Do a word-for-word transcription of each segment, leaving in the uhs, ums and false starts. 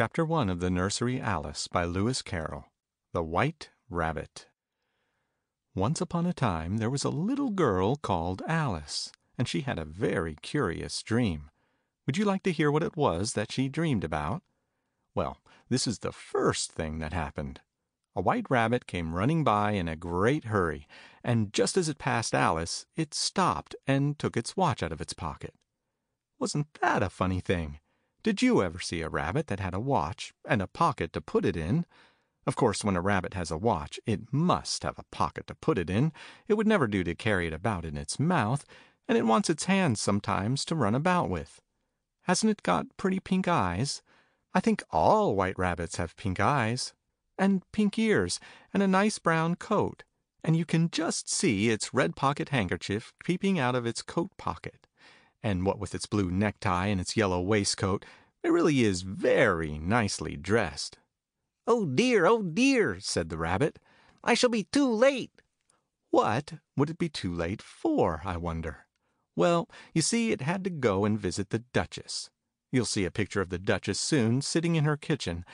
Chapter one of the Nursery Alice by Lewis Carroll. The White Rabbit. Once upon a time there was a little girl called Alice, and she had a very curious dream. Would you like to hear what it was that she dreamed about? Well, this is the first thing that happened. A white rabbit came running by in a great hurry, and just as it passed Alice, it stopped and took its watch out of its pocket. Wasn't that a funny thing? Did you ever see a rabbit that had a watch and a pocket to put it in? Of course, when a rabbit has a watch, it must have a pocket to put it in. It would never do to carry it about in its mouth, and it wants its hands sometimes to run about with. Hasn't it got pretty pink eyes? I think all white rabbits have pink eyes, and pink ears, and a nice brown coat, and you can just see its red pocket handkerchief peeping out of its coat pocket. And what with its blue necktie and its yellow waistcoat, it really is very nicely dressed. "Oh dear, oh dear," said the rabbit, "I shall be too late." What would it be too late for, I wonder? Well, you see, it had to go and visit the Duchess. You'll see a picture of the Duchess soon, sitting in her kitchen.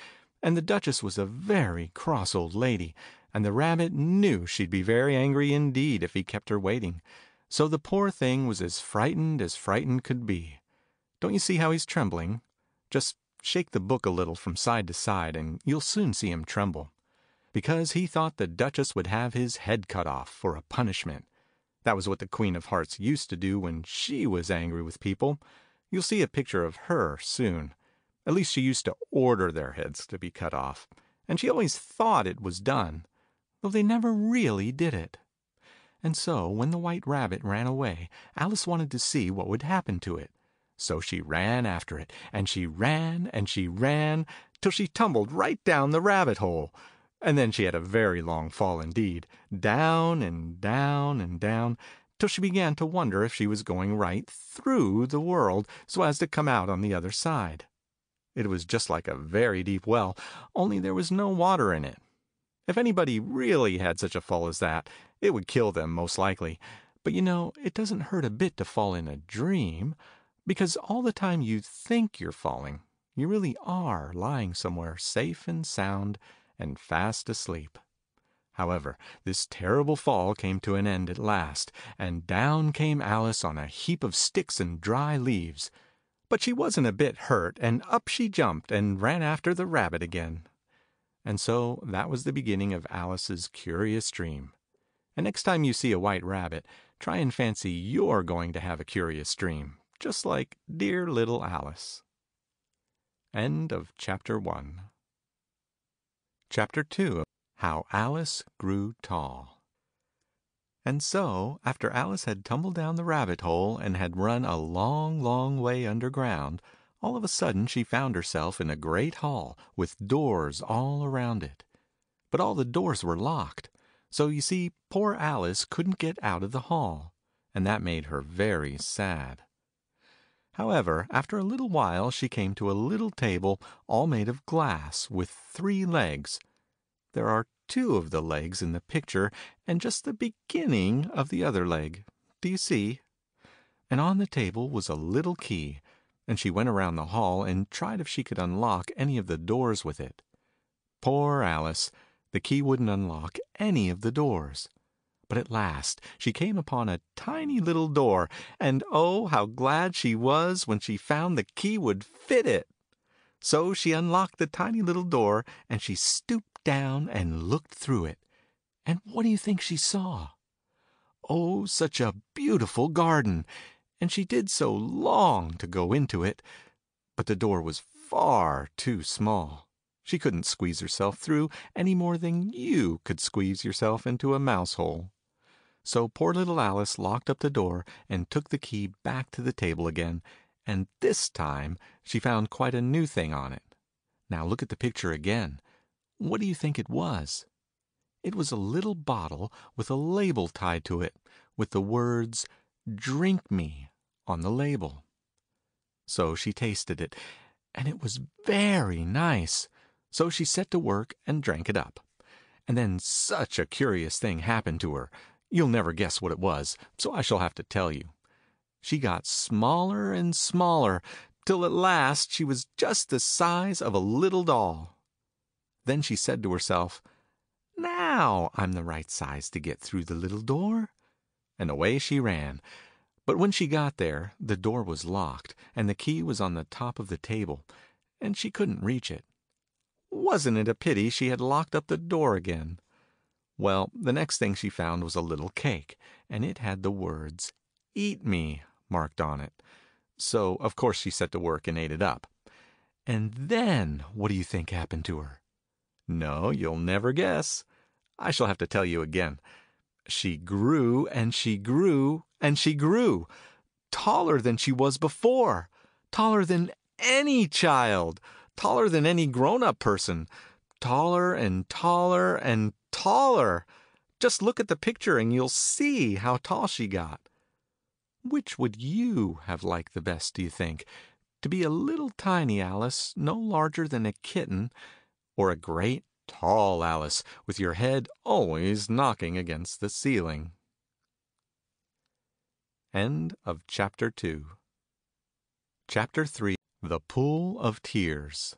And the Duchess was a very cross old lady, and the rabbit knew she'd be very angry indeed if he kept her waiting. So the poor thing was as frightened as frightened could be. Don't you see how he's trembling? Just shake the book a little from side to side, and you'll soon see him tremble. Because he thought the Duchess would have his head cut off for a punishment. That was what the Queen of Hearts used to do when she was angry with people. You'll see a picture of her soon. At least she used to order their heads to be cut off, and she always thought it was done, though they never really did it. And so, when the white rabbit ran away, Alice wanted to see what would happen to it. So she ran after it, and she ran, and she ran, till she tumbled right down the rabbit hole. And then she had a very long fall indeed, down and down and down, till she began to wonder if she was going right through the world, so as to come out on the other side. It was just like a very deep well, only there was no water in it. If anybody really had such a fall as that, it would kill them most likely. But you know, it doesn't hurt a bit to fall in a dream, because all the time you think you're falling, you really are lying somewhere safe and sound and fast asleep. However, this terrible fall came to an end at last, and down came Alice on a heap of sticks and dry leaves. But she wasn't a bit hurt, and up she jumped and ran after the rabbit again. And so that was the beginning of Alice's curious dream. And next time you see a white rabbit, try and fancy you're going to have a curious dream, just like dear little Alice. End of Chapter one. Chapter two. How Alice Grew Tall. And so, after Alice had tumbled down the rabbit hole and had run a long, long way underground, all of a sudden she found herself in a great hall with doors all around it. But all the doors were locked, so you see poor Alice couldn't get out of the hall, and that made her very sad. However, after a little while she came to a little table all made of glass with three legs. There are two of the legs in the picture and just the beginning of the other leg. Do you see? And on the table was a little key, and she went around the hall and tried if she could unlock any of the doors with it. Poor Alice! The key wouldn't unlock any of the doors. But at last she came upon a tiny little door, and oh, how glad she was when she found the key would fit it! So she unlocked the tiny little door, and she stooped down and looked through it. And what do you think she saw? Oh, such a beautiful garden! And she did so long to go into it, but the door was far too small. She couldn't squeeze herself through any more than you could squeeze yourself into a mouse hole. So poor little Alice locked up the door and took the key back to the table again, and this time she found quite a new thing on it. Now look at the picture again. What do you think it was? It was a little bottle with a label tied to it, with the words, "Drink me," on the label. So she tasted it, and it was very nice. So she set to work and drank it up. And then such a curious thing happened to her. You'll never guess what it was, so I shall have to tell you. She got smaller and smaller till at last she was just the size of a little doll. Then she said to herself, "Now I'm the right size to get through the little door," and away she ran. But when she got there, the door was locked, and the key was on the top of the table, and she couldn't reach it. Wasn't it a pity she had locked up the door again? Well, the next thing she found was a little cake, and it had the words, "Eat me," marked on it. So, of course, she set to work and ate it up. And then, what do you think happened to her? No, you'll never guess. I shall have to tell you again. She grew, and she grew, and she grew, taller than she was before, taller than any child, taller than any grown-up person, taller and taller and taller. Just look at the picture and you'll see how tall she got. Which would you have liked the best, do you think? To be a little tiny Alice, no larger than a kitten, or a great tall Alice, with your head always knocking against the ceiling? End of Chapter two. Chapter three. The Pool of Tears.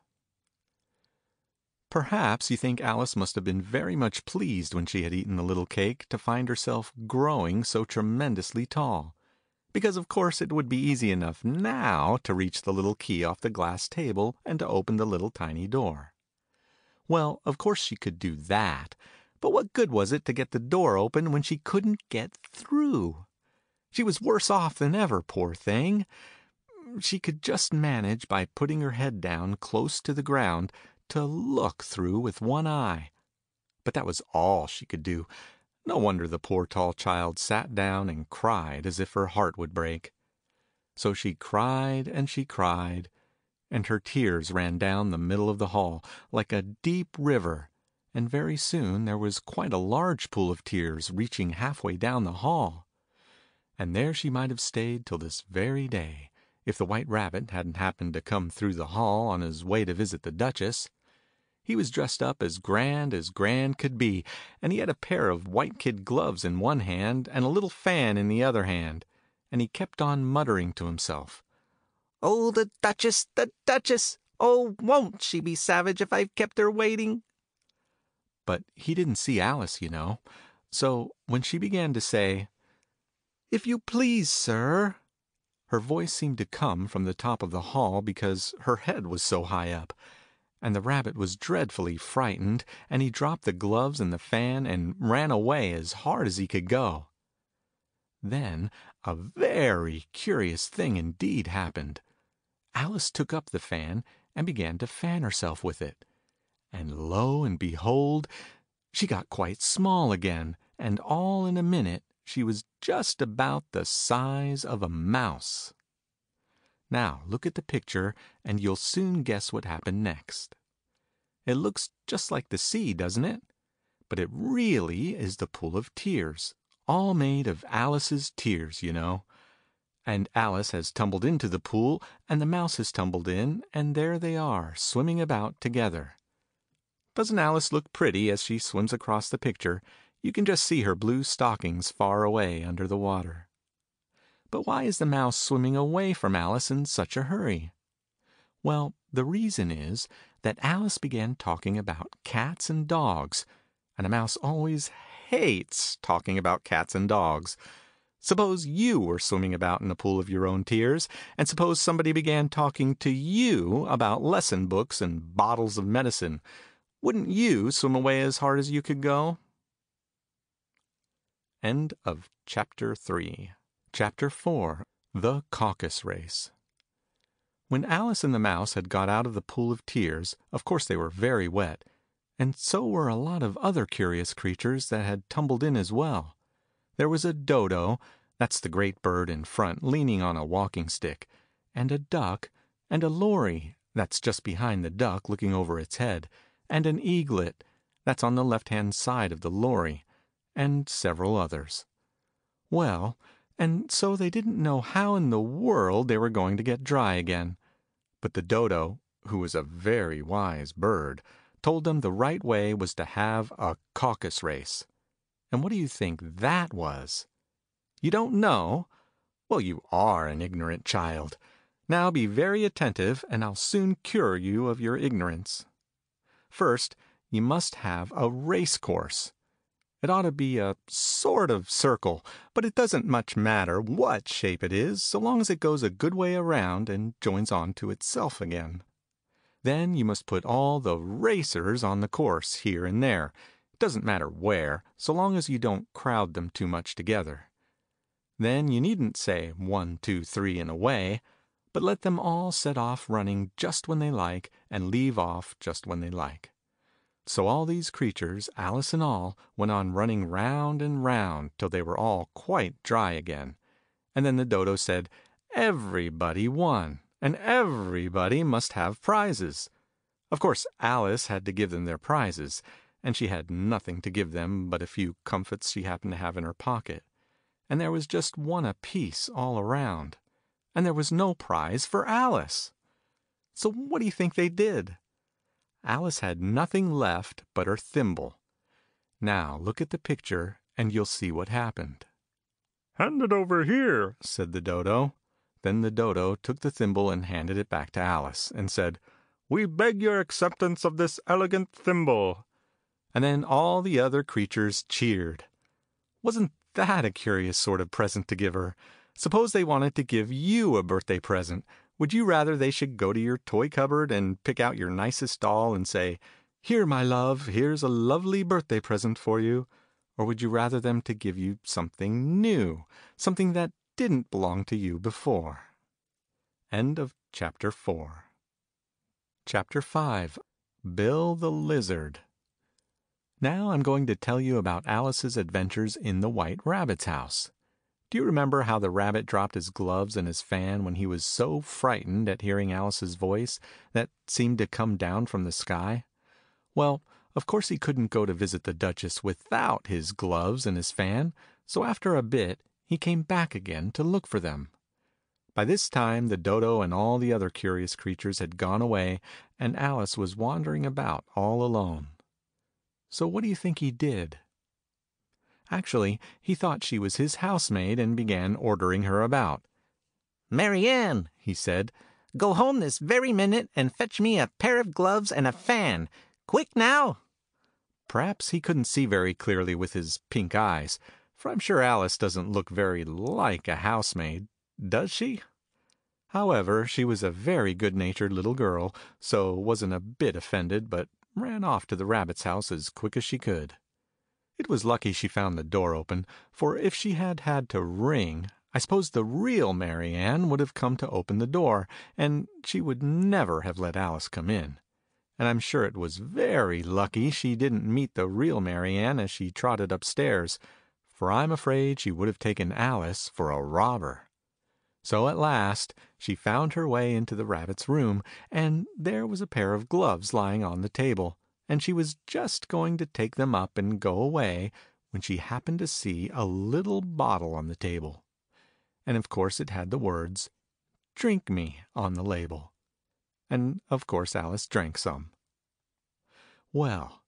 Perhaps you think Alice must have been very much pleased when she had eaten the little cake to find herself growing so tremendously tall. Because of course it would be easy enough now to reach the little key off the glass table and to open the little tiny door. Well, of course she could do that, but what good was it to get the door open when she couldn't get through? She was worse off than ever, poor thing. She could just manage by putting her head down close to the ground to look through with one eye. But that was all she could do. No wonder the poor tall child sat down and cried as if her heart would break. So she cried and she cried, and her tears ran down the middle of the hall like a deep river, and very soon there was quite a large pool of tears reaching halfway down the hall. And there she might have stayed till this very day, if the White Rabbit hadn't happened to come through the hall on his way to visit the Duchess. He was dressed up as grand as grand could be, and he had a pair of white kid gloves in one hand and a little fan in the other hand, and he kept on muttering to himself, "Oh, the Duchess, the Duchess! Oh, won't she be savage if I've kept her waiting!" But he didn't see Alice, you know, so when she began to say, "If you please, sir," her voice seemed to come from the top of the hall because her head was so high up. And the rabbit was dreadfully frightened, and he dropped the gloves and the fan and ran away as hard as he could go. Then a very curious thing indeed happened. Alice took up the fan and began to fan herself with it. And lo and behold, she got quite small again, and all in a minute she was just about the size of a mouse. Now look at the picture, and you'll soon guess what happened next. It looks just like the sea, doesn't it? But it really is the pool of tears, all made of Alice's tears, you know. And Alice has tumbled into the pool, and the mouse has tumbled in, and there they are, swimming about together. Doesn't Alice look pretty as she swims across the picture? You can just see her blue stockings far away under the water. But why is the mouse swimming away from Alice in such a hurry? Well, the reason is that Alice began talking about cats and dogs, and a mouse always hates talking about cats and dogs. Suppose you were swimming about in a pool of your own tears, and suppose somebody began talking to you about lesson books and bottles of medicine. Wouldn't you swim away as hard as you could go? End of Chapter three. Chapter four. The Caucus Race. When Alice and the mouse had got out of the pool of tears, of course they were very wet, and so were a lot of other curious creatures that had tumbled in as well. There was a dodo, that's the great bird in front leaning on a walking stick, and a duck, and a lory, that's just behind the duck looking over its head, and an eaglet, that's on the left-hand side of the lory, and several others. Well, and so they didn't know how in the world they were going to get dry again. But the dodo, who was a very wise bird, told them the right way was to have a caucus race. And what do you think that was? You don't know? Well, you are an ignorant child. Now be very attentive, and I'll soon cure you of your ignorance. First, you must have a race course. It ought to be a sort of circle, but it doesn't much matter what shape it is, so long as it goes a good way around and joins on to itself again. Then you must put all the racers on the course here and there. It doesn't matter where, so long as you don't crowd them too much together. Then you needn't say one, two, three, and away, but let them all set off running just when they like and leave off just when they like. So all these creatures, Alice and all, went on running round and round till they were all quite dry again. And then the Dodo said, "Everybody won, and everybody must have prizes." Of course, Alice had to give them their prizes, and she had nothing to give them but a few comfits she happened to have in her pocket. And there was just one apiece all around. And there was no prize for Alice. So what do you think they did? Alice had nothing left but her thimble. Now look at the picture, and you'll see what happened. "Hand it over here," said the Dodo. Then the Dodo took the thimble and handed it back to Alice, and said, "We beg your acceptance of this elegant thimble." And then all the other creatures cheered. Wasn't that a curious sort of present to give her? Suppose they wanted to give you a birthday present. Would you rather they should go to your toy cupboard and pick out your nicest doll and say, "Here, my love, here's a lovely birthday present for you"? Or would you rather them to give you something new, something that didn't belong to you before? End of Chapter four. Chapter five. Bill the Lizard. Now I'm going to tell you about Alice's adventures in the White Rabbit's house. Do you remember how the rabbit dropped his gloves and his fan when he was so frightened at hearing Alice's voice that seemed to come down from the sky? Well, of course he couldn't go to visit the Duchess without his gloves and his fan, so after a bit he came back again to look for them. By this time the Dodo and all the other curious creatures had gone away, and Alice was wandering about all alone. So what do you think he did? Actually, he thought she was his housemaid and began ordering her about. "Mary Ann," he said, "go home this very minute and fetch me a pair of gloves and a fan. Quick now!" Perhaps he couldn't see very clearly with his pink eyes, for I'm sure Alice doesn't look very like a housemaid, does she? However, she was a very good-natured little girl, so wasn't a bit offended, but ran off to the rabbit's house as quick as she could. It was lucky she found the door open, for if she had had to ring, I suppose the real Mary Ann would have come to open the door, and she would never have let Alice come in. And I'm sure it was very lucky she didn't meet the real Mary Ann as she trotted upstairs, for I'm afraid she would have taken Alice for a robber. So at last she found her way into the rabbit's room, and there was a pair of gloves lying on the table, and she was just going to take them up and go away when she happened to see a little bottle on the table. And of course it had the words, "Drink me," on the label. And of course Alice drank some. Well,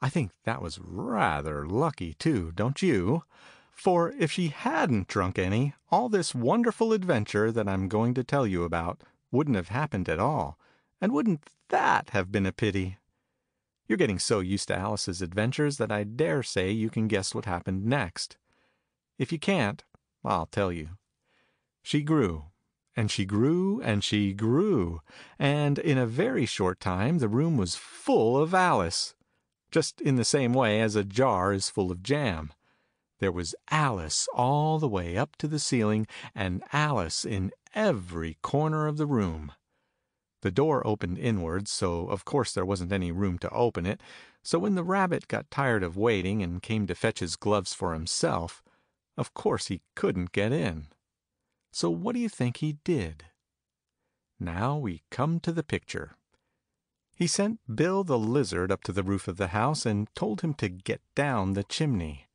I think that was rather lucky too, don't you? For if she hadn't drunk any, all this wonderful adventure that I'm going to tell you about wouldn't have happened at all. And wouldn't that have been a pity? You're getting so used to Alice's adventures that I dare say you can guess what happened next. If you can't, I'll tell you. She grew, and she grew, and she grew, and in a very short time the room was full of Alice, just in the same way as a jar is full of jam. There was Alice all the way up to the ceiling, and Alice in every corner of the room. The door opened inwards, so of course there wasn't any room to open it, so when the rabbit got tired of waiting and came to fetch his gloves for himself, of course he couldn't get in. So what do you think he did? Now we come to the picture. He sent Bill the lizard up to the roof of the house and told him to get down the chimney.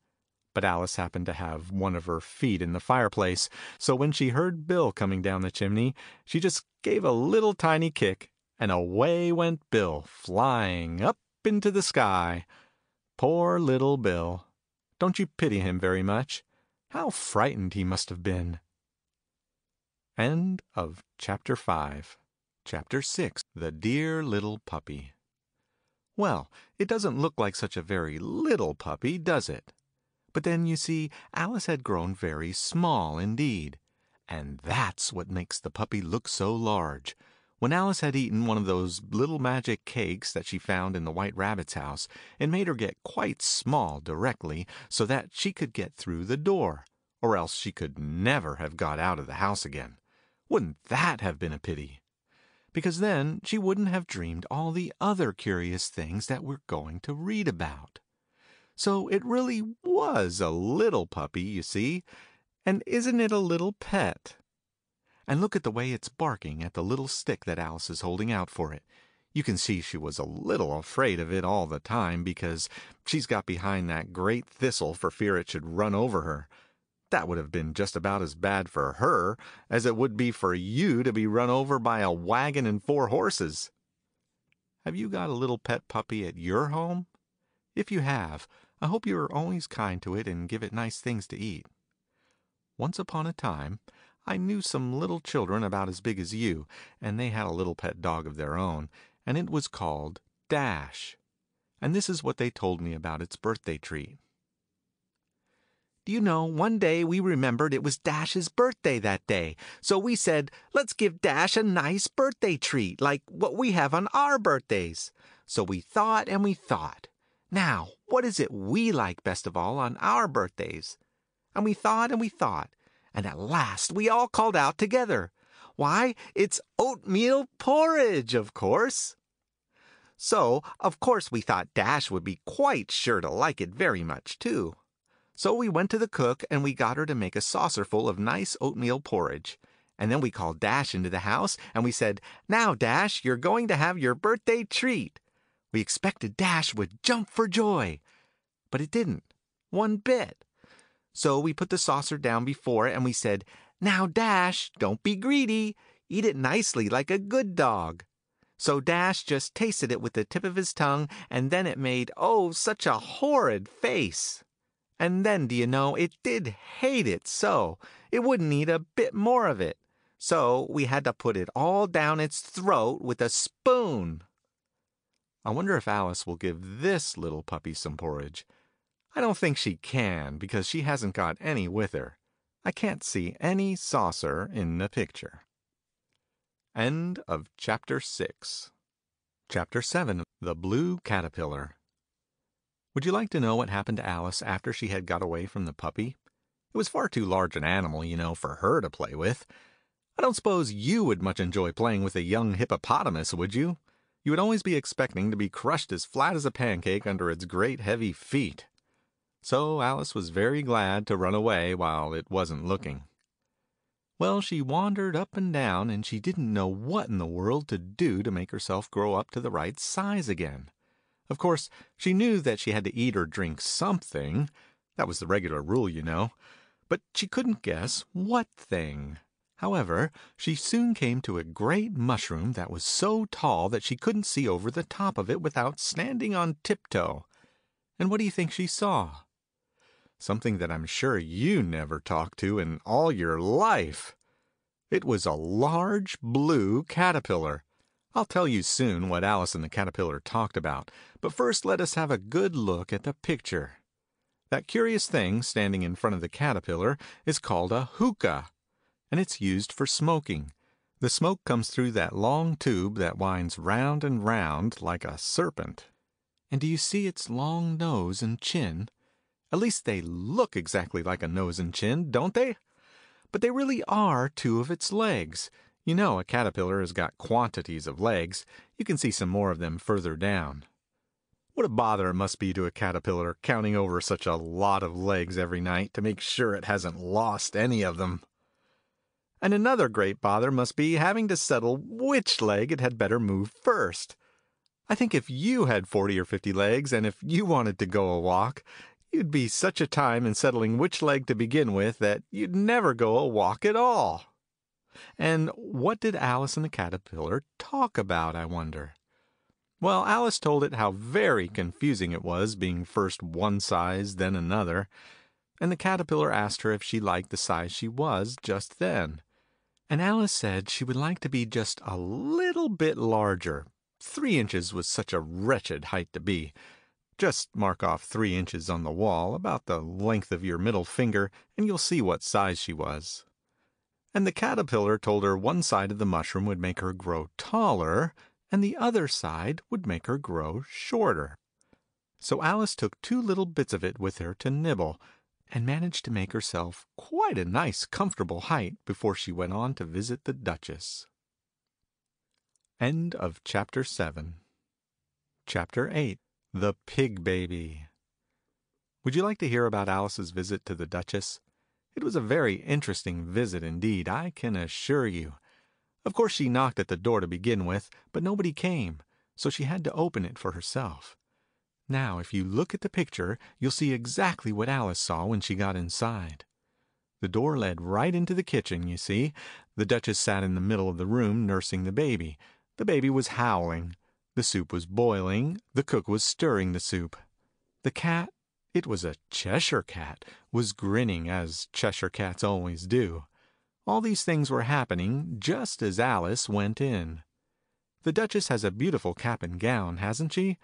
But Alice happened to have one of her feet in the fireplace, so when she heard Bill coming down the chimney, she just gave a little tiny kick, and away went Bill, flying up into the sky. Poor little Bill. Don't you pity him very much? How frightened he must have been. End of Chapter five. Chapter six. The Dear Little Puppy. Well, it doesn't look like such a very little puppy, does it? But then, you see, Alice had grown very small indeed. And that's what makes the puppy look so large. When Alice had eaten one of those little magic cakes that she found in the White Rabbit's house, it made her get quite small directly, so that she could get through the door, or else she could never have got out of the house again. Wouldn't that have been a pity? Because then she wouldn't have dreamed all the other curious things that we're going to read about. So it really was a little puppy, you see, and isn't it a little pet? And look at the way it's barking at the little stick that Alice is holding out for it. You can see she was a little afraid of it all the time, because she's got behind that great thistle for fear it should run over her. That would have been just about as bad for her as it would be for you to be run over by a wagon and four horses. Have you got a little pet puppy at your home? If you have, I hope you are always kind to it and give it nice things to eat. Once upon a time, I knew some little children about as big as you, and they had a little pet dog of their own, and it was called Dash. And this is what they told me about its birthday treat. Do you know, one day we remembered it was Dash's birthday that day, so we said, let's give Dash a nice birthday treat, like what we have on our birthdays. So we thought and we thought, now, what is it we like best of all on our birthdays? And we thought and we thought. And at last we all called out together. Why, it's oatmeal porridge, of course. So, of course, we thought Dash would be quite sure to like it very much, too. So we went to the cook and we got her to make a saucerful of nice oatmeal porridge. And then we called Dash into the house and we said, now, Dash, you're going to have your birthday treat. We expected Dash would jump for joy. But it didn't, one bit. So we put the saucer down before it and we said, now, Dash, don't be greedy. Eat it nicely like a good dog. So Dash just tasted it with the tip of his tongue, and then it made, oh, such a horrid face. And then, do you know, it did hate it so. It wouldn't eat a bit more of it. So we had to put it all down its throat with a spoon. I wonder if Alice will give this little puppy some porridge. I don't think she can, because she hasn't got any with her. I can't see any saucer in the picture. End of Chapter six. Chapter seven. The Blue Caterpillar. Would you like to know what happened to Alice after she had got away from the puppy? It was far too large an animal, you know, for her to play with. I don't suppose you would much enjoy playing with a young hippopotamus, would you? You would always be expecting to be crushed as flat as a pancake under its great heavy feet. So Alice was very glad to run away while it wasn't looking. Well, she wandered up and down, and she didn't know what in the world to do to make herself grow up to the right size again. Of course, she knew that she had to eat or drink something. That was the regular rule, you know. But she couldn't guess what thing. However, she soon came to a great mushroom that was so tall that she couldn't see over the top of it without standing on tiptoe. And what do you think she saw? Something that I'm sure you never talked to in all your life. It was a large blue caterpillar. I'll tell you soon what Alice and the caterpillar talked about, but first let us have a good look at the picture. That curious thing standing in front of the caterpillar is called a hookah, and it's used for smoking. The smoke comes through that long tube that winds round and round like a serpent. And do you see its long nose and chin? At least they look exactly like a nose and chin, don't they? But they really are two of its legs. You know, a caterpillar has got quantities of legs. You can see some more of them further down. What a bother it must be to a caterpillar counting over such a lot of legs every night to make sure it hasn't lost any of them. And another great bother must be having to settle which leg it had better move first. I think if you had forty or fifty legs, and if you wanted to go a walk, you'd be such a time in settling which leg to begin with that you'd never go a walk at all. And what did Alice and the caterpillar talk about, I wonder? Well, Alice told it how very confusing it was being first one size, then another, and the caterpillar asked her if she liked the size she was just then. and Alice said she would like to be just a little bit larger. Three inches was such a wretched height to be. Just mark off three inches on the wall, about the length of your middle finger, and you'll see what size she was. And the caterpillar told her one side of the mushroom would make her grow taller, and the other side would make her grow shorter. So Alice took two little bits of it with her to nibble, and managed to make herself quite a nice comfortable height before she went on to visit the Duchess. End of Chapter seven. Chapter eight. The Pig Baby. Would you like to hear about Alice's visit to the Duchess? It was a very interesting visit indeed, I can assure you. Of course she knocked at the door to begin with, but nobody came, so she had to open it for herself. Now, if you look at the picture, you'll see exactly what Alice saw when she got inside. The door led right into the kitchen, you see. The Duchess sat in the middle of the room nursing the baby. The baby was howling. The soup was boiling. The cook was stirring the soup. The cat, it was a Cheshire cat, was grinning, as Cheshire cats always do. All these things were happening just as Alice went in. The Duchess has a beautiful cap and gown, hasn't she?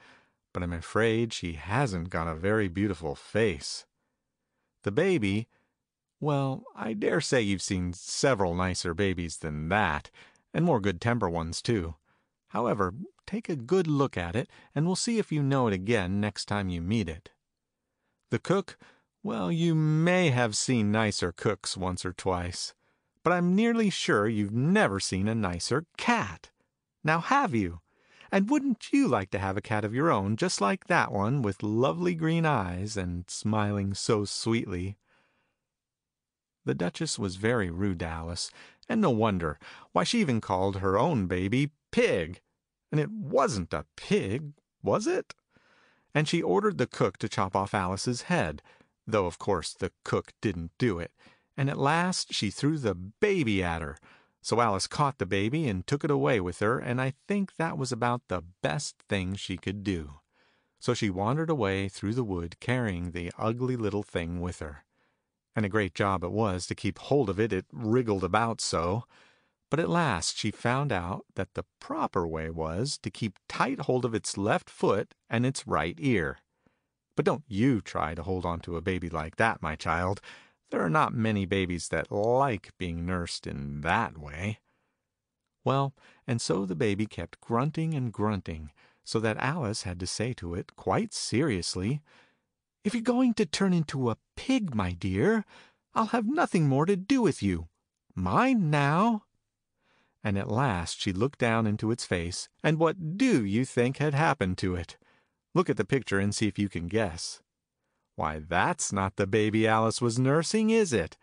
But I'm afraid she hasn't got a very beautiful face. The baby, well, I dare say you've seen several nicer babies than that, and more good-temper ones too. However, take a good look at it, and we'll see if you know it again next time you meet it. The cook, well, you may have seen nicer cooks once or twice, but I'm nearly sure you've never seen a nicer cat. Now have you? And wouldn't you like to have a cat of your own, just like that one, with lovely green eyes and smiling so sweetly? The Duchess was very rude to Alice, and no wonder. Why, she even called her own baby Pig. And it wasn't a pig, was it? And she ordered the cook to chop off Alice's head, though of course the cook didn't do it. And at last she threw the baby at her. So Alice caught the baby and took it away with her, and I think that was about the best thing she could do. So she wandered away through the wood carrying the ugly little thing with her. And a great job it was to keep hold of it, it wriggled about so. But at last she found out that the proper way was to keep tight hold of its left foot and its right ear. But don't you try to hold on to a baby like that, my child. There are not many babies that like being nursed in that way. Well, and so the baby kept grunting and grunting, so that Alice had to say to it quite seriously, "If you're going to turn into a pig, my dear, I'll have nothing more to do with you. Mind now." And at last she looked down into its face, and what do you think had happened to it? Look at the picture and see if you can guess. Why, that's not the baby Alice was nursing, is it?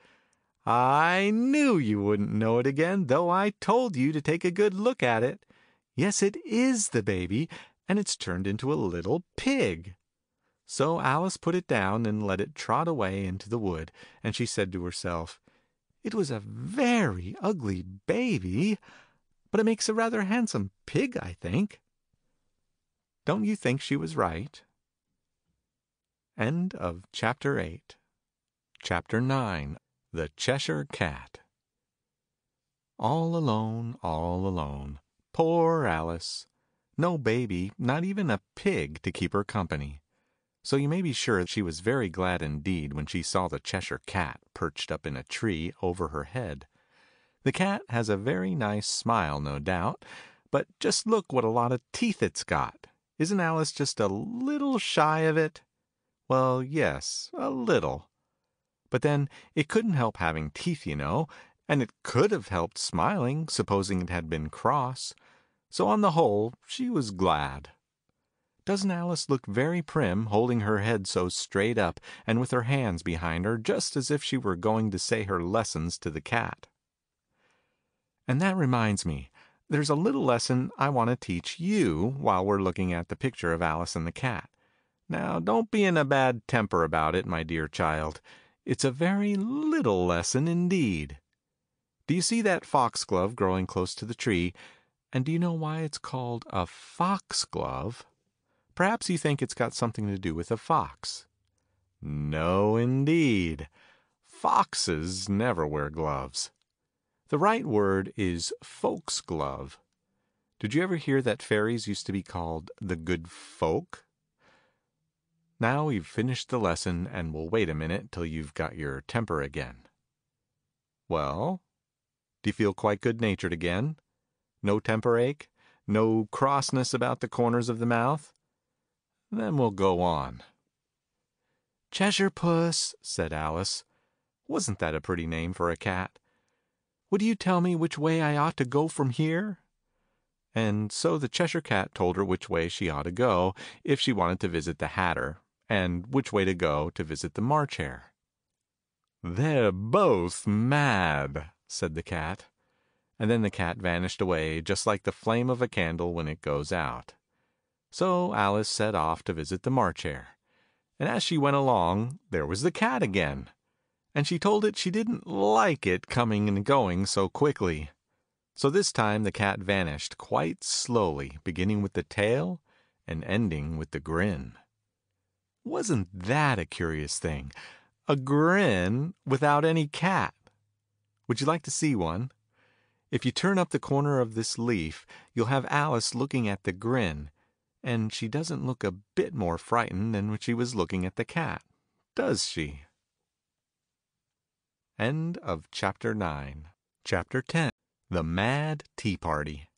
I knew you wouldn't know it again, though I told you to take a good look at it. Yes, it is the baby, and it's turned into a little pig. So Alice put it down and let it trot away into the wood, and she said to herself, "It was a very ugly baby, but it makes a rather handsome pig, I think." Don't you think she was right? End of Chapter eight. Chapter nine. The Cheshire Cat. All alone, all alone. Poor Alice. No baby, not even a pig to keep her company. So you may be sure she was very glad indeed when she saw the Cheshire Cat perched up in a tree over her head. The cat has a very nice smile, no doubt, but just look what a lot of teeth it's got. Isn't Alice just a little shy of it? Well, yes, a little. But then it couldn't help having teeth, you know, and it could have helped smiling, supposing it had been cross. So on the whole, she was glad. Doesn't Alice look very prim, holding her head so straight up, and with her hands behind her, just as if she were going to say her lessons to the cat? And that reminds me, there's a little lesson I want to teach you while we're looking at the picture of Alice and the cat. Now, don't be in a bad temper about it, my dear child. It's a very little lesson indeed. Do you see that foxglove growing close to the tree? And do you know why it's called a foxglove? Perhaps you think it's got something to do with a fox. No, indeed. Foxes never wear gloves. The right word is foxglove. Did you ever hear that fairies used to be called the good folk? Now we've finished the lesson, and we'll wait a minute till you've got your temper again. Well, do you feel quite good-natured again? No temper ache? No crossness about the corners of the mouth? Then we'll go on. Cheshire Puss, said Alice. Wasn't that a pretty name for a cat? Would you tell me which way I ought to go from here? And so the Cheshire Cat told her which way she ought to go if she wanted to visit the Hatter, and which way to go to visit the March Hare. They're both mad, said the cat. And then the cat vanished away, just like the flame of a candle when it goes out. So Alice set off to visit the March Hare. And as she went along, there was the cat again. And she told it she didn't like it coming and going so quickly. So this time the cat vanished quite slowly, beginning with the tail and ending with the grin. Wasn't that a curious thing? A grin without any cat. Would you like to see one? If you turn up the corner of this leaf, you'll have Alice looking at the grin, and she doesn't look a bit more frightened than when she was looking at the cat, does she? End of Chapter nine. Chapter ten. The Mad Tea Party.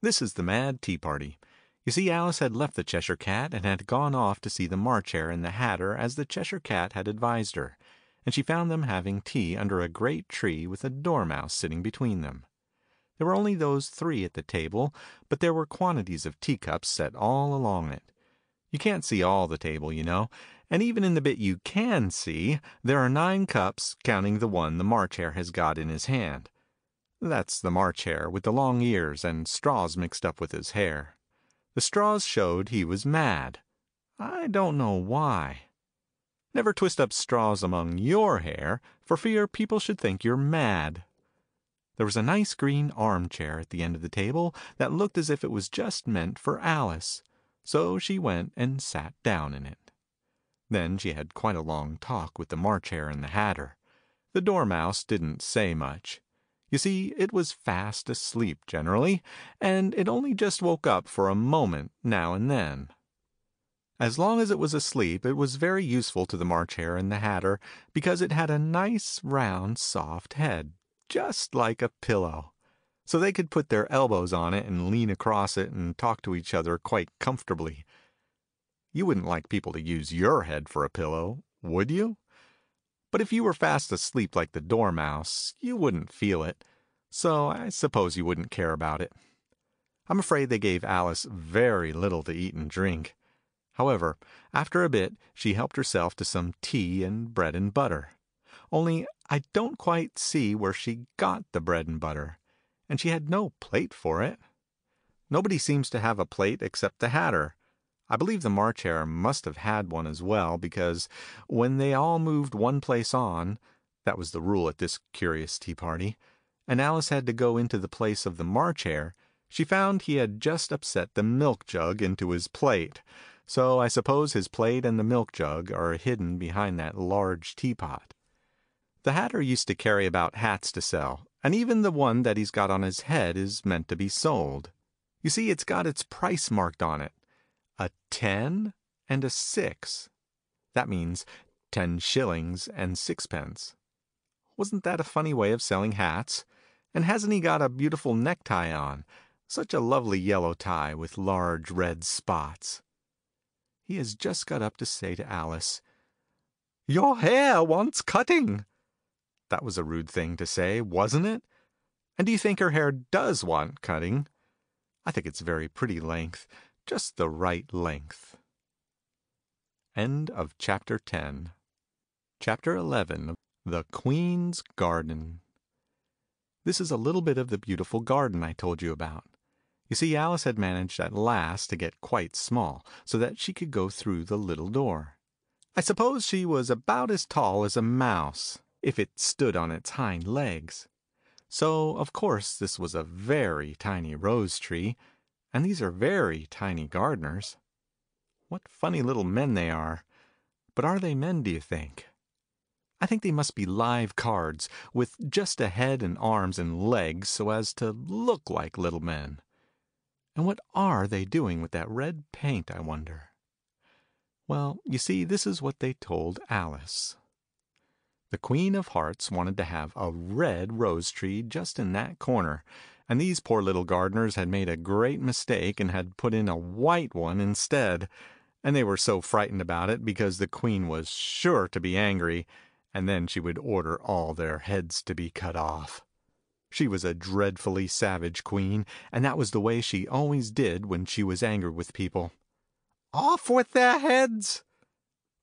This is the Mad Tea Party. You see, Alice had left the Cheshire Cat and had gone off to see the March Hare and the Hatter as the Cheshire Cat had advised her. And she found them having tea under a great tree with a dormouse sitting between them. There were only those three at the table, but there were quantities of teacups set all along it. You can't see all the table, you know, and even in the bit you can see, there are nine cups, counting the one the March Hare has got in his hand. That's the March Hare with the long ears and straws mixed up with his hair. The straws showed he was mad. I don't know why. Never twist up straws among your hair, for fear people should think you're mad. There was a nice green armchair at the end of the table that looked as if it was just meant for Alice, so she went and sat down in it. Then she had quite a long talk with the March Hare and the Hatter. The Dormouse didn't say much. You see, it was fast asleep generally, and it only just woke up for a moment now and then. As long as it was asleep, it was very useful to the March Hare and the Hatter, because it had a nice, round, soft head, just like a pillow. So they could put their elbows on it and lean across it and talk to each other quite comfortably. You wouldn't like people to use your head for a pillow, would you? But if you were fast asleep like the Dormouse, you wouldn't feel it, so I suppose you wouldn't care about it. I'm afraid they gave Alice very little to eat and drink. However, after a bit, she helped herself to some tea and bread and butter. Only I don't quite see where she got the bread and butter, and she had no plate for it. Nobody seems to have a plate except the Hatter. I believe the March Hare must have had one as well, because when they all moved one place on, that was the rule at this curious tea party, and Alice had to go into the place of the March Hare, she found he had just upset the milk jug into his plate. So I suppose his plate and the milk jug are hidden behind that large teapot. The Hatter used to carry about hats to sell, and even the one that he's got on his head is meant to be sold. You see, it's got its price marked on it, a ten and a six. That means ten shillings and sixpence. Wasn't that a funny way of selling hats? And hasn't he got a beautiful necktie on? Such a lovely yellow tie with large red spots. He has just got up to say to Alice, "Your hair wants cutting." That was a rude thing to say, wasn't it? And do you think her hair does want cutting? I think it's very pretty length, just the right length. End of Chapter ten. Chapter eleven. The Queen's Garden. This is a little bit of the beautiful garden I told you about. You see, Alice had managed at last to get quite small, so that she could go through the little door. I suppose she was about as tall as a mouse, if it stood on its hind legs. So, of course, this was a very tiny rose tree, and these are very tiny gardeners. What funny little men they are! But are they men, do you think? I think they must be live cards, with just a head and arms and legs so as to look like little men. And what are they doing with that red paint, I wonder? Well, you see, this is what they told Alice. The Queen of Hearts wanted to have a red rose tree just in that corner, and these poor little gardeners had made a great mistake and had put in a white one instead, and they were so frightened about it because the Queen was sure to be angry, and then she would order all their heads to be cut off. She was a dreadfully savage queen, and that was the way she always did when she was angry with people. Off with their heads!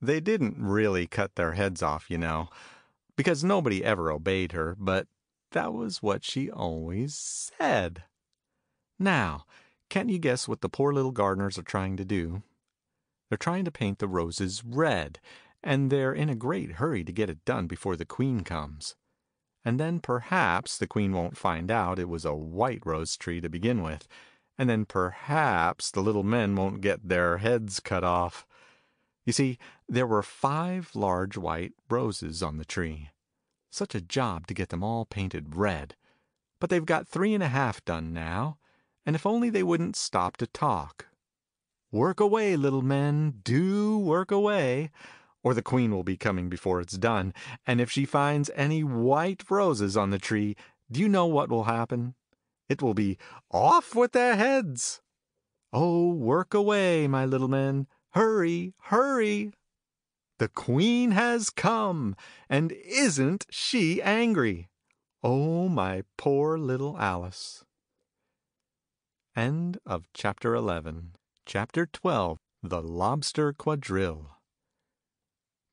They didn't really cut their heads off, you know, because nobody ever obeyed her, but that was what she always said. Now, can't you guess what the poor little gardeners are trying to do? They're trying to paint the roses red, and they're in a great hurry to get it done before the queen comes. And then perhaps the queen won't find out it was a white rose tree to begin with, and then perhaps the little men won't get their heads cut off. You see, there were five large white roses on the tree. Such a job to get them all painted red. But they've got three and a half done now, and if only they wouldn't stop to talk. Work away, little men, do work away, or the queen will be coming before it's done, and if she finds any white roses on the tree, do you know what will happen? It will be off with their heads. Oh, work away, my little men, hurry, hurry. The queen has come, and isn't she angry? Oh, my poor little Alice. End of chapter eleven. Chapter twelve, The Lobster Quadrille.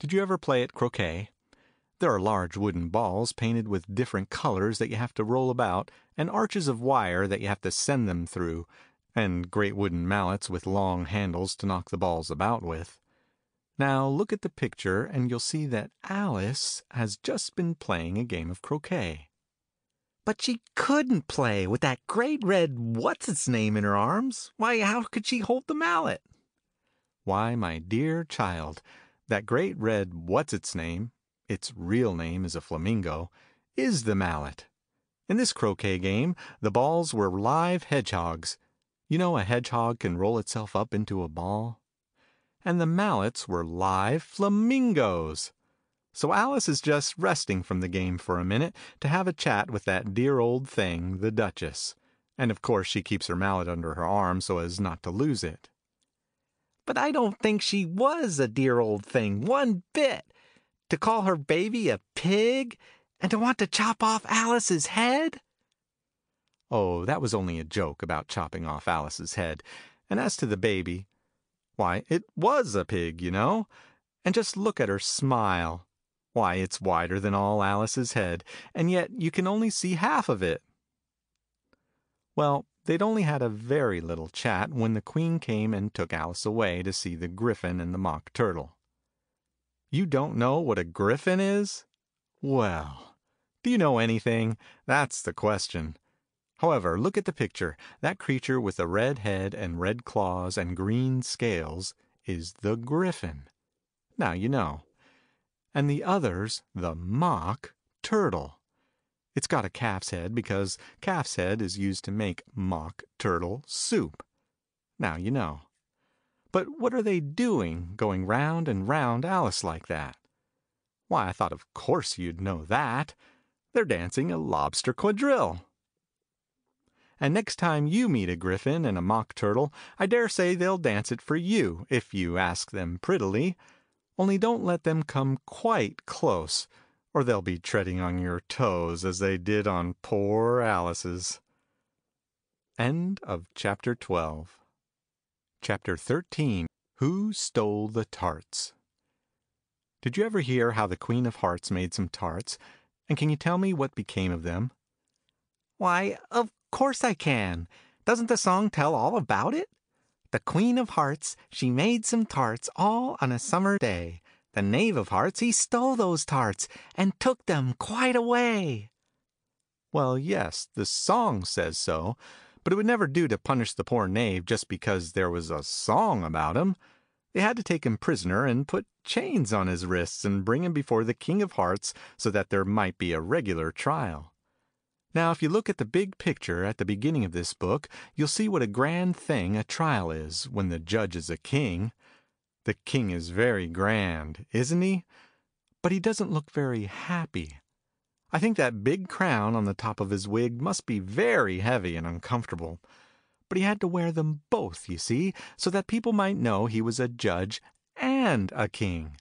Did you ever play at croquet? There are large wooden balls painted with different colors that you have to roll about, and arches of wire that you have to send them through, and great wooden mallets with long handles to knock the balls about with. Now look at the picture and you'll see that Alice has just been playing a game of croquet. But she couldn't play with that great red what's-its-name in her arms. Why, how could she hold the mallet? Why, my dear child, that great red what's-its-name, its real name is a flamingo, is the mallet. In this croquet game, the balls were live hedgehogs. You know a hedgehog can roll itself up into a ball? And the mallets were live flamingos. So Alice is just resting from the game for a minute to have a chat with that dear old thing, the Duchess. And of course she keeps her mallet under her arm so as not to lose it. But I don't think she was a dear old thing one bit. To call her baby a pig, and to want to chop off Alice's head? Oh, that was only a joke about chopping off Alice's head. And as to the baby, why, it was a pig, you know. And just look at her smile. Why, it's wider than all Alice's head, and yet you can only see half of it. Well, they'd only had a very little chat when the Queen came and took Alice away to see the Griffin and the Mock Turtle. You don't know what a Griffin is? Well, do you know anything? That's the question. However, look at the picture. That creature with the red head and red claws and green scales is the Griffin. Now you know. And the other's the Mock Turtle. It's got a calf's head because calf's head is used to make mock turtle soup. Now you know. But what are they doing going round and round Alice like that? Why, I thought of course you'd know that. They're dancing a lobster quadrille. And next time you meet a griffin and a mock turtle, I dare say they'll dance it for you if you ask them prettily. Only don't let them come quite close, or they'll be treading on your toes as they did on poor Alice's. End of chapter twelve. Chapter thirteen. Who Stole the Tarts? Did you ever hear how the Queen of Hearts made some tarts, and can you tell me what became of them? Why, of course I can. Doesn't the song tell all about it? The Queen of Hearts, she made some tarts all on a summer day. The Knave of Hearts, he stole those tarts, and took them quite away. Well, yes, the song says so, but it would never do to punish the poor knave just because there was a song about him. They had to take him prisoner and put chains on his wrists and bring him before the King of Hearts so that there might be a regular trial. Now, if you look at the big picture at the beginning of this book, you'll see what a grand thing a trial is when the judge is a king. The king is very grand, isn't he? But he doesn't look very happy. I think that big crown on the top of his wig must be very heavy and uncomfortable. But he had to wear them both, you see, so that people might know he was a judge and a king.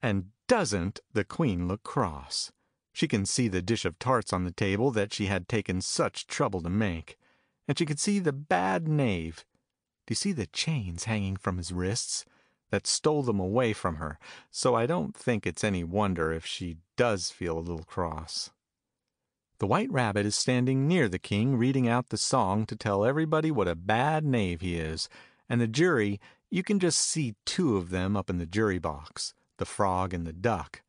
And doesn't the queen look cross? She can see the dish of tarts on the table that she had taken such trouble to make. And she could see the bad knave. Do you see the chains hanging from his wrists? That stole them away from her. So I don't think it's any wonder if she does feel a little cross. The White Rabbit is standing near the king, reading out the song to tell everybody what a bad knave he is. And the jury, you can just see two of them up in the jury box, the frog and the duck,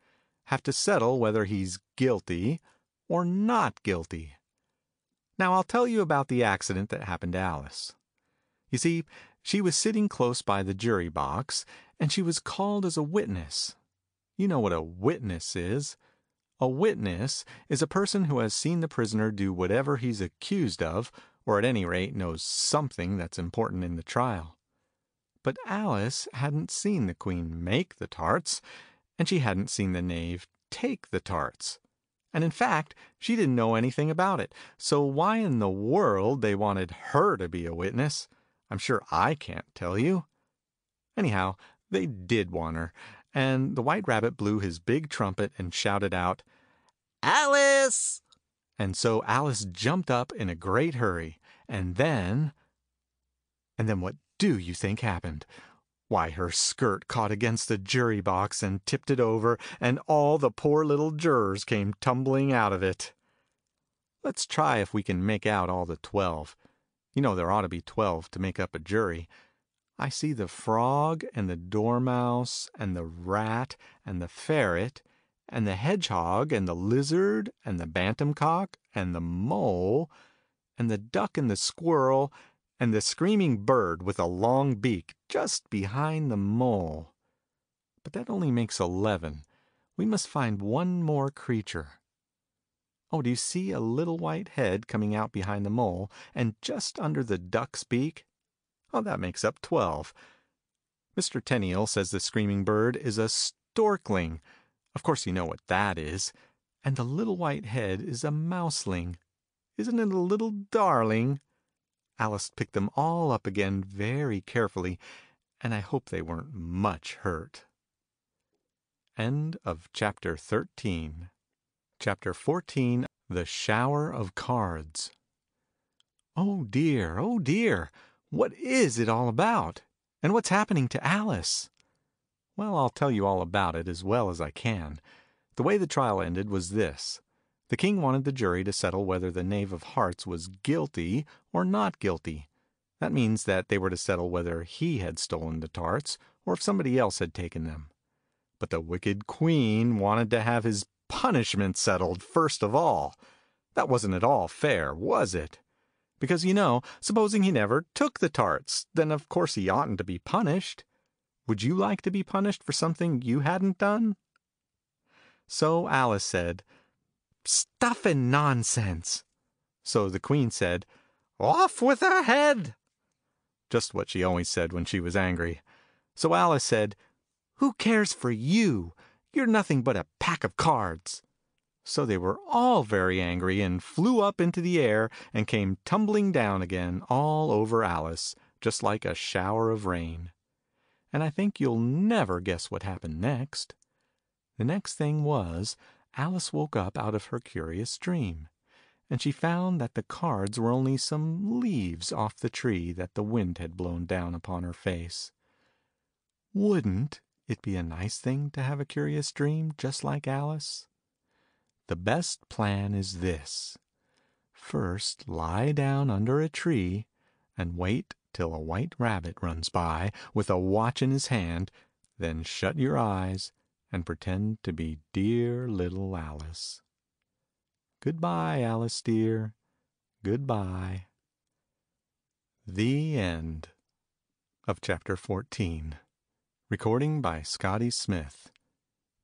have to settle whether he's guilty or not guilty. Now I'll tell you about the accident that happened to Alice. You see, she was sitting close by the jury box, and she was called as a witness. You know what a witness is. A witness is a person who has seen the prisoner do whatever he's accused of, or at any rate knows something that's important in the trial. But Alice hadn't seen the queen make the tarts, and she hadn't seen the knave take the tarts. And in fact, she didn't know anything about it, so why in the world they wanted her to be a witness, I'm sure I can't tell you. Anyhow, they did want her, and the White Rabbit blew his big trumpet and shouted out, "Alice!" And so Alice jumped up in a great hurry, and then... And then what do you think happened? Why, her skirt caught against the jury box and tipped it over, and all the poor little jurors came tumbling out of it. Let's try if we can make out all the twelve. You know there ought to be twelve to make up a jury. I see the frog and the dormouse and the rat and the ferret and the hedgehog and the lizard and the bantam cock and the mole and the duck and the squirrel and the screaming bird with a long beak just behind the mole. But that only makes eleven. We must find one more creature. Oh, do you see a little white head coming out behind the mole and just under the duck's beak? Oh, that makes up twelve. Mister Tenniel says the screaming bird is a storkling. Of course you know what that is. And the little white head is a mouseling. Isn't it a little darling? Alice picked them all up again very carefully, and I hope they weren't much hurt. End of chapter thirteen. Chapter fourteen, The Shower of Cards. Oh dear, oh dear, what is it all about? And what's happening to Alice? Well, I'll tell you all about it as well as I can. The way the trial ended was this. The king wanted the jury to settle whether the Knave of Hearts was guilty or not guilty. That means that they were to settle whether he had stolen the tarts or if somebody else had taken them. But the wicked queen wanted to have his punishment settled first of all. That wasn't at all fair, was it? Because, you know, supposing he never took the tarts, then of course he oughtn't to be punished. Would you like to be punished for something you hadn't done? So Alice said, "Stuff and nonsense." So the queen said, "Off with her head!" Just what she always said when she was angry. So Alice said, "Who cares for you? You're nothing but a pack of cards." So they were all very angry and flew up into the air and came tumbling down again all over Alice, just like a shower of rain. And I think you'll never guess what happened next. The next thing was, Alice woke up out of her curious dream, and she found that the cards were only some leaves off the tree that the wind had blown down upon her face. Wouldn't it be a nice thing to have a curious dream just like Alice? The best plan is this. First, lie down under a tree and wait till a white rabbit runs by with a watch in his hand, then shut your eyes and pretend to be dear little Alice. Goodbye, Alice dear. Goodbye. The end of chapter fourteen. Recording by Scotty Smith.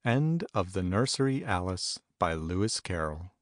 End of the Nursery Alice by Lewis Carroll.